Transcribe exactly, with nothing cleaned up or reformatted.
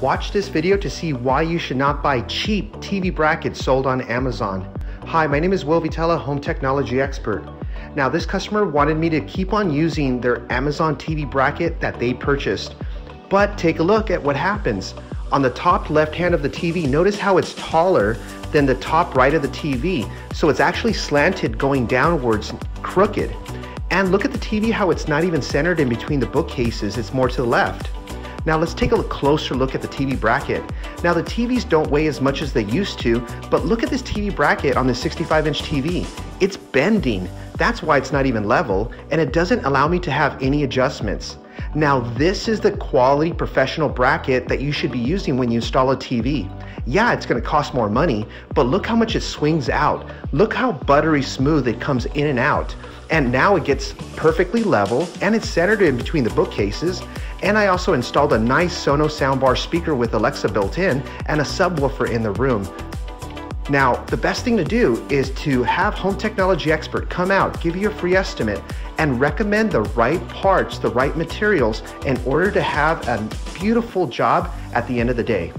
Watch this video to see why you should not buy cheap T V brackets sold on Amazon. Hi, my name is Will Vitella, Home Technology Expert. Now, this customer wanted me to keep on using their Amazon T V bracket that they purchased. But take a look at what happens. On the top left hand of the T V, notice how it's taller than the top right of the T V. So it's actually slanted going downwards, crooked. And look at the T V, how it's not even centered in between the bookcases, it's more to the left. Now let's take a closer look at the T V bracket. Now the T Vs don't weigh as much as they used to, but look at this T V bracket on the sixty-five inch T V. It's bending, that's why it's not even level, and it doesn't allow me to have any adjustments. Now this is the quality professional bracket that you should be using when you install a T V. Yeah, it's gonna cost more money, but look how much it swings out. Look how buttery smooth it comes in and out. And now it gets perfectly level and it's centered in between the bookcases. And I also installed a nice Sonos soundbar speaker with Alexa built in and a subwoofer in the room. Now, the best thing to do is to have Home Technology Expert come out, give you a free estimate, and recommend the right parts, the right materials in order to have a beautiful job at the end of the day.